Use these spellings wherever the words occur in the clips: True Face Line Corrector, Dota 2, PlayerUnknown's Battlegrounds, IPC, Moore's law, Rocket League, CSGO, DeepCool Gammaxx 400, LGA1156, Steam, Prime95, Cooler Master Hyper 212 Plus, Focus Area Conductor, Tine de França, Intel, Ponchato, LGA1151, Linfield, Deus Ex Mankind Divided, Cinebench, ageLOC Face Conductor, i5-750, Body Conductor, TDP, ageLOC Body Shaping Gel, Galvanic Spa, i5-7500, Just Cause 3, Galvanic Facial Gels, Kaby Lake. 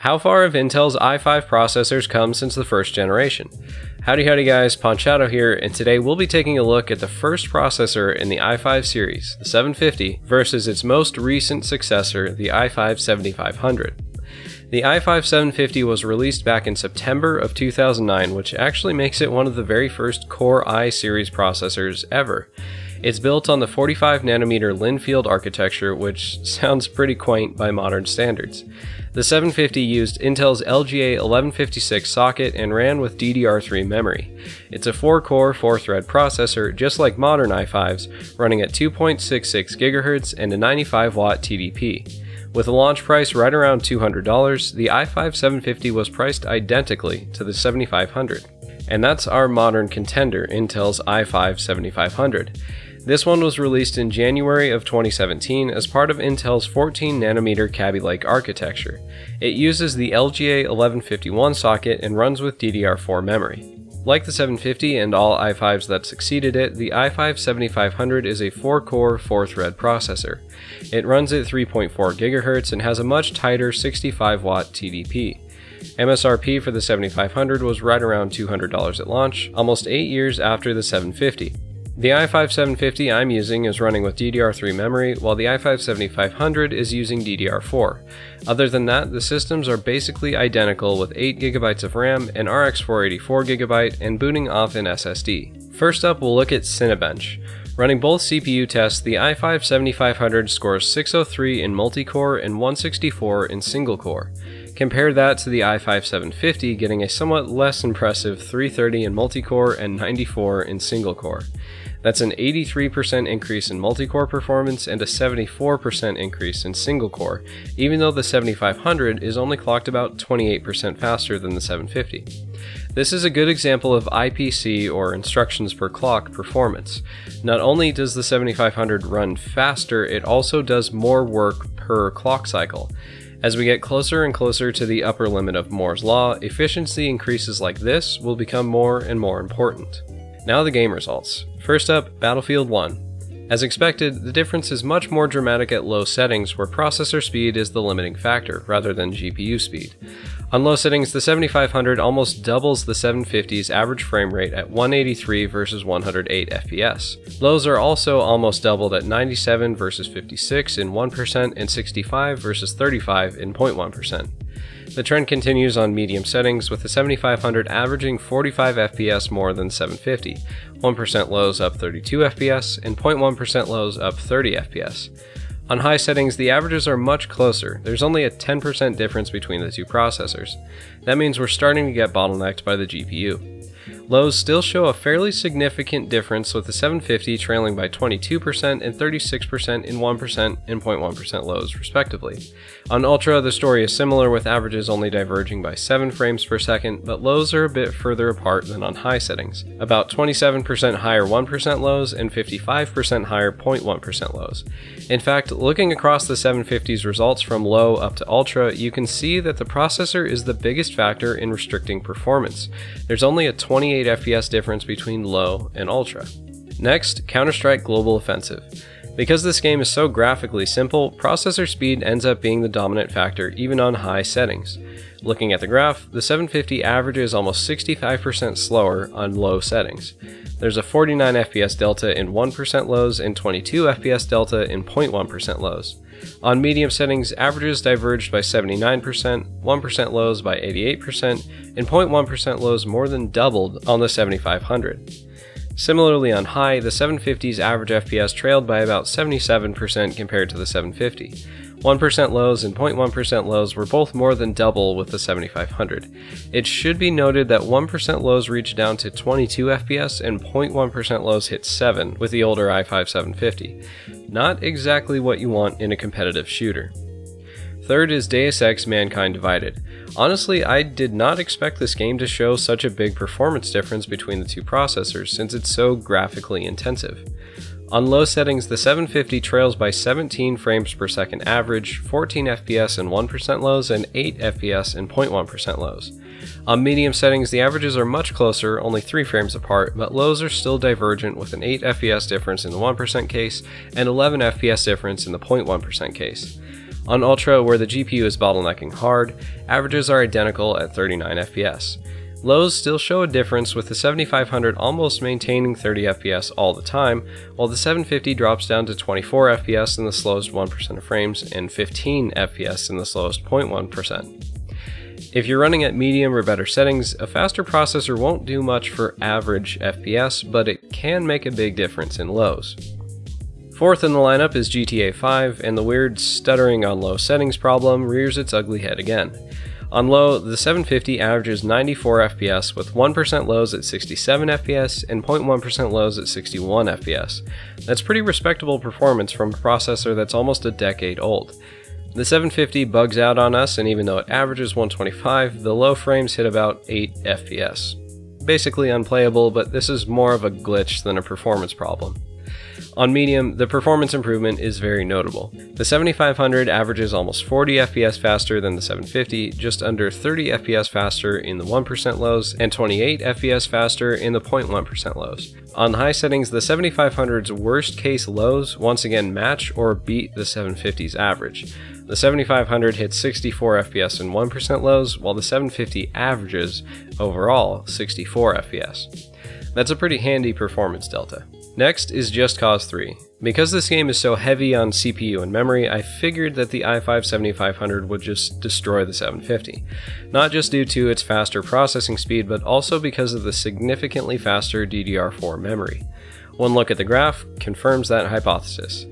How far have Intel's i5 processors come since the first generation? Howdy guys, Ponchato here, and today we'll be taking a look at the first processor in the i5 series, the 750, versus its most recent successor, the i5-7500. The i5-750 was released back in September of 2009, which actually makes it one of the very first Core i series processors ever. It's built on the 45nm Linfield architecture, which sounds pretty quaint by modern standards. The 750 used Intel's LGA1156 socket and ran with DDR3 memory. It's a 4-core, 4-thread processor, just like modern i5s, running at 2.66 GHz and a 95W TDP. With a launch price right around $200, the i5-750 was priced identically to the 7500. And that's our modern contender, Intel's i5-7500. This one was released in January of 2017 as part of Intel's 14nm Kaby Lake architecture. It uses the LGA1151 socket and runs with DDR4 memory. Like the 750 and all i5s that succeeded it, the i5-7500 is a 4-core, 4-thread processor. It runs at 3.4 GHz and has a much tighter 65W TDP. MSRP for the 7500 was right around $200 at launch, almost 8 years after the 750. The i5-750 I'm using is running with DDR3 memory, while the i5-7500 is using DDR4. Other than that, the systems are basically identical with 8GB of RAM, an RX 484GB, and booting off an SSD. First up, we'll look at Cinebench. Running both CPU tests, the i5-7500 scores 603 in multi-core and 164 in single-core. Compare that to the i5-750 getting a somewhat less impressive 330 in multi-core and 94 in single-core. That's an 83% increase in multi-core performance and a 74% increase in single-core, even though the 7500 is only clocked about 28% faster than the 750. This is a good example of IPC, or instructions per clock, performance. Not only does the 7500 run faster, it also does more work per clock cycle. As we get closer and closer to the upper limit of Moore's law, efficiency increases like this will become more and more important. Now the game results. First up, Battlefield 1. As expected, the difference is much more dramatic at low settings where processor speed is the limiting factor, rather than GPU speed. On low settings, the 7500 almost doubles the 750's average frame rate at 183 versus 108 FPS. Lows are also almost doubled at 97 versus 56 in 1% and 65 versus 35 in 0.1%. The trend continues on medium settings, with the 7500 averaging 45 FPS more than 750, 1% lows up 32 FPS, and 0.1% lows up 30 FPS. On high settings, the averages are much closer. There's only a 10% difference between the two processors. That means we're starting to get bottlenecked by the GPU. Lows still show a fairly significant difference, with the 750 trailing by 22% and 36% in 1% and 0.1% lows, respectively. On Ultra, the story is similar, with averages only diverging by 7 frames per second, but lows are a bit further apart than on high settings, about 27% higher 1% lows and 55% higher 0.1% lows. In fact, looking across the 750's results from low up to Ultra, you can see that the processor is the biggest factor in restricting performance. There's only a 28 FPS difference between low and ultra. Next, Counter-Strike Global Offensive. Because this game is so graphically simple, processor speed ends up being the dominant factor even on high settings. Looking at the graph, the 750 averages almost 65% slower on low settings. There's a 49 FPS delta in 1% lows and 22 FPS delta in 0.1% lows. On medium settings, averages diverged by 79%, 1% lows by 88%, and 0.1% lows more than doubled on the 7500. Similarly on high, the 750's average FPS trailed by about 77% compared to the 750. 1% lows and 0.1% lows were both more than double with the 7500. It should be noted that 1% lows reached down to 22 FPS and 0.1% lows hit 7 with the older i5-750. Not exactly what you want in a competitive shooter. Third is Deus Ex Mankind Divided. Honestly, I did not expect this game to show such a big performance difference between the two processors, since it's so graphically intensive. On low settings, the 750 trails by 17 frames per second average, 14 FPS in 1% lows, and 8 FPS in 0.1% lows. On medium settings, the averages are much closer, only 3 frames apart, but lows are still divergent, with an 8 FPS difference in the 1% case and 11 FPS difference in the 0.1% case. On Ultra, where the GPU is bottlenecking hard, averages are identical at 39 FPS. Lows still show a difference, with the 7500 almost maintaining 30 FPS all the time, while the 750 drops down to 24 FPS in the slowest 1% of frames and 15 FPS in the slowest 0.1%. If you're running at medium or better settings, a faster processor won't do much for average FPS, but it can make a big difference in lows. Fourth in the lineup is GTA 5, and the weird stuttering on low settings problem rears its ugly head again. On low, the 750 averages 94 FPS with 1% lows at 67 FPS and 0.1% lows at 61 FPS. That's pretty respectable performance from a processor that's almost a decade old. The 750 bugs out on us, and even though it averages 125, the low frames hit about 8 FPS. Basically unplayable, but this is more of a glitch than a performance problem. On medium, the performance improvement is very notable. The 7500 averages almost 40 FPS faster than the 750, just under 30 FPS faster in the 1% lows, and 28 FPS faster in the 0.1% lows. On high settings, the 7500's worst case lows once again match or beat the 750's average. The 7500 hits 64 FPS in 1% lows, while the 750 averages, overall, 64 FPS. That's a pretty handy performance delta. Next is Just Cause 3. Because this game is so heavy on CPU and memory, I figured that the i5-7500 would just destroy the 750. Not just due to its faster processing speed, but also because of the significantly faster DDR4 memory. One look at the graph confirms that hypothesis.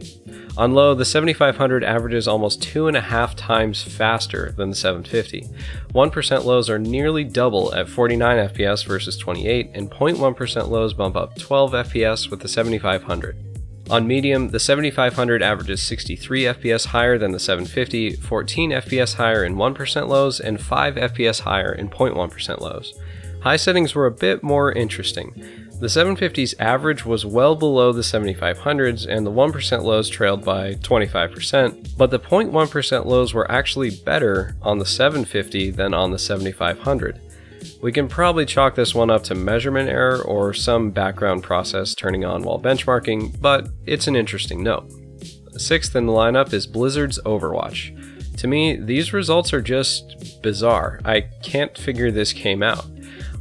On low, the 7500 averages almost 2.5 times faster than the 750. 1% lows are nearly double at 49 FPS versus 28, and 0.1% lows bump up 12 FPS with the 7500. On medium, the 7500 averages 63 FPS higher than the 750, 14 FPS higher in 1% lows, and 5 FPS higher in 0.1% lows. High settings were a bit more interesting. The 750's average was well below the 7500's, and the 1% lows trailed by 25%, but the 0.1% lows were actually better on the 750 than on the 7500. We can probably chalk this one up to measurement error or some background process turning on while benchmarking, but it's an interesting note. Sixth in the lineup is Blizzard's Overwatch. To me, these results are just bizarre. I can't figure this game out.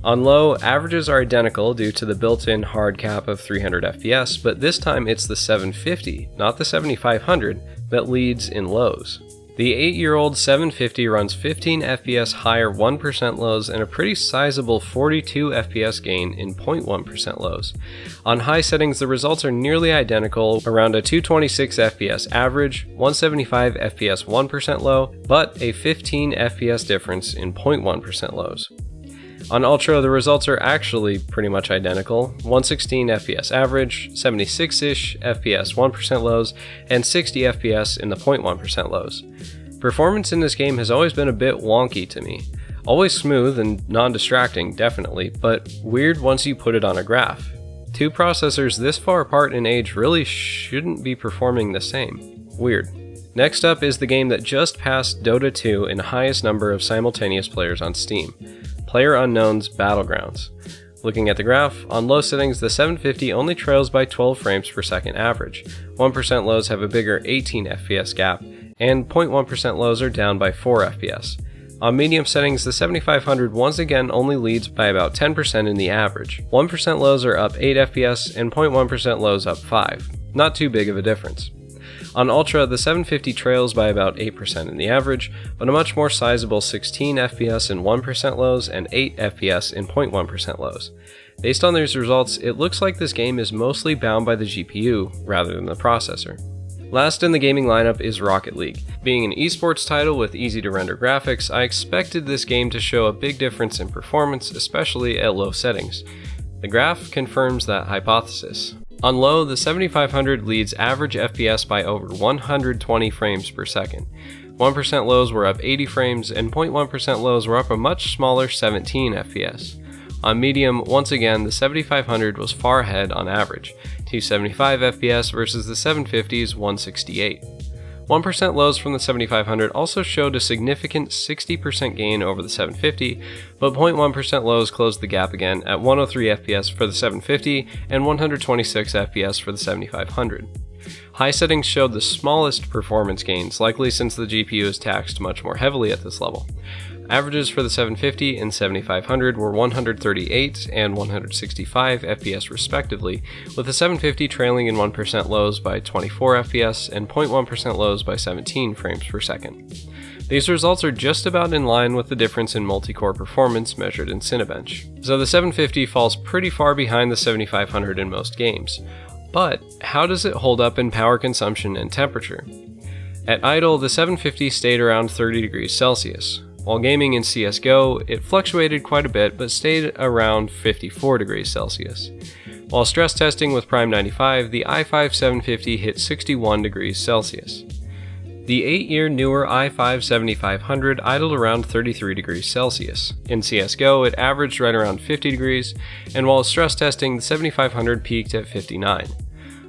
On low, averages are identical due to the built-in hard cap of 300 FPS, but this time it's the 750, not the 7500, that leads in lows. The 8-year-old 750 runs 15 FPS higher 1% lows and a pretty sizable 42 FPS gain in 0.1% lows. On high settings, the results are nearly identical, around a 226 FPS average, 175 FPS 1% low, but a 15 FPS difference in 0.1% lows. On Ultra, the results are actually pretty much identical, 116 FPS average, 76-ish FPS 1% lows, and 60 FPS in the 0.1% lows. Performance in this game has always been a bit wonky to me. Always smooth and non-distracting, definitely, but weird once you put it on a graph. Two processors this far apart in age really shouldn't be performing the same. Weird. Next up is the game that just passed Dota 2 in highest number of simultaneous players on Steam. PlayerUnknown's Battlegrounds. Looking at the graph, on low settings the 750 only trails by 12 frames per second average, 1% lows have a bigger 18 FPS gap, and 0.1% lows are down by 4 FPS. On medium settings the 7500 once again only leads by about 10% in the average, 1% lows are up 8 FPS and 0.1% lows up 5, not too big of a difference. On Ultra, the 750 trails by about 8% in the average, but a much more sizable 16 FPS in 1% lows and 8 FPS in 0.1% lows. Based on these results, it looks like this game is mostly bound by the GPU rather than the processor. Last in the gaming lineup is Rocket League. Being an esports title with easy-to-render graphics, I expected this game to show a big difference in performance, especially at low settings. The graph confirms that hypothesis. On low, the 7500 leads average FPS by over 120 frames per second. 1% lows were up 80 frames, and 0.1% lows were up a much smaller 17 FPS. On medium, once again, the 7500 was far ahead on average, 275 FPS versus the 750's 168. 1% lows from the 7500 also showed a significant 60% gain over the 750, but 0.1% lows closed the gap again at 103 FPS for the 750 and 126 FPS for the 7500. High settings showed the smallest performance gains, likely since the GPU is taxed much more heavily at this level. Averages for the 750 and 7500 were 138 and 165 FPS respectively, with the 750 trailing in 1% lows by 24 FPS and 0.1% lows by 17 frames per second. These results are just about in line with the difference in multi-core performance measured in Cinebench. So the 750 falls pretty far behind the 7500 in most games. But how does it hold up in power consumption and temperature? At idle, the 750 stayed around 30 degrees Celsius. While gaming in CSGO, it fluctuated quite a bit but stayed around 54 degrees Celsius. While stress testing with Prime95, the i5-750 hit 61 degrees Celsius. The 8-year newer i5-7500 idled around 33 degrees Celsius. In CSGO, it averaged right around 50 degrees, and while stress testing, the 7500 peaked at 59.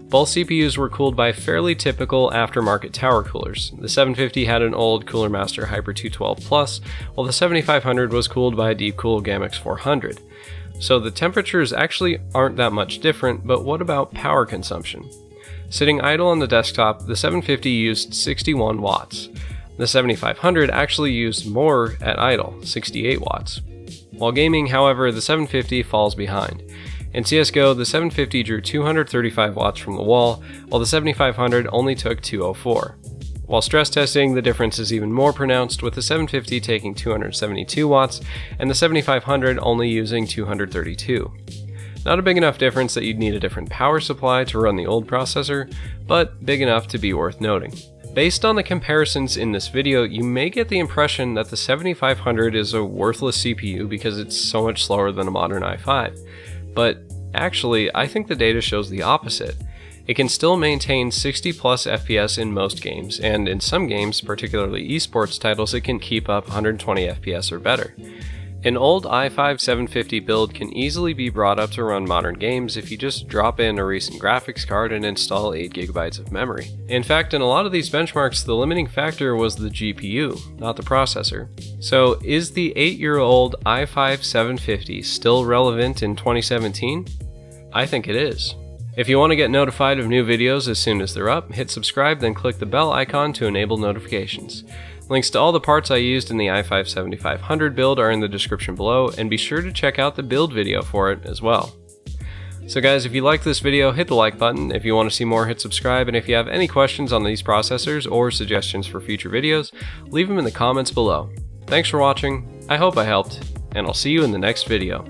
Both CPUs were cooled by fairly typical aftermarket tower coolers. The 750 had an old Cooler Master Hyper 212 Plus, while the 7500 was cooled by a DeepCool Gammaxx 400. So the temperatures actually aren't that much different, but what about power consumption? Sitting idle on the desktop, the 750 used 61 watts. The 7500 actually used more at idle, 68 watts. While gaming, however, the 750 falls behind. In CSGO, the 750 drew 235 watts from the wall, while the 7500 only took 204. While stress testing, the difference is even more pronounced, with the 750 taking 272 watts and the 7500 only using 232. Not a big enough difference that you'd need a different power supply to run the old processor, but big enough to be worth noting. Based on the comparisons in this video, you may get the impression that the 7500 is a worthless CPU because it's so much slower than a modern i5. But actually, I think the data shows the opposite. It can still maintain 60 plus FPS in most games, and in some games, particularly esports titles, it can keep up 120 FPS or better. An old i5-750 build can easily be brought up to run modern games if you just drop in a recent graphics card and install 8 GB of memory. In fact, in a lot of these benchmarks, the limiting factor was the GPU, not the processor. So is the 8-year-old i5-750 still relevant in 2017? I think it is. If you want to get notified of new videos as soon as they're up, hit subscribe, then click the bell icon to enable notifications. Links to all the parts I used in the i5-7500 build are in the description below, and be sure to check out the build video for it as well. So guys, if you liked this video, hit the like button. If you want to see more, hit subscribe, and if you have any questions on these processors or suggestions for future videos, leave them in the comments below. Thanks for watching, I hope I helped, and I'll see you in the next video.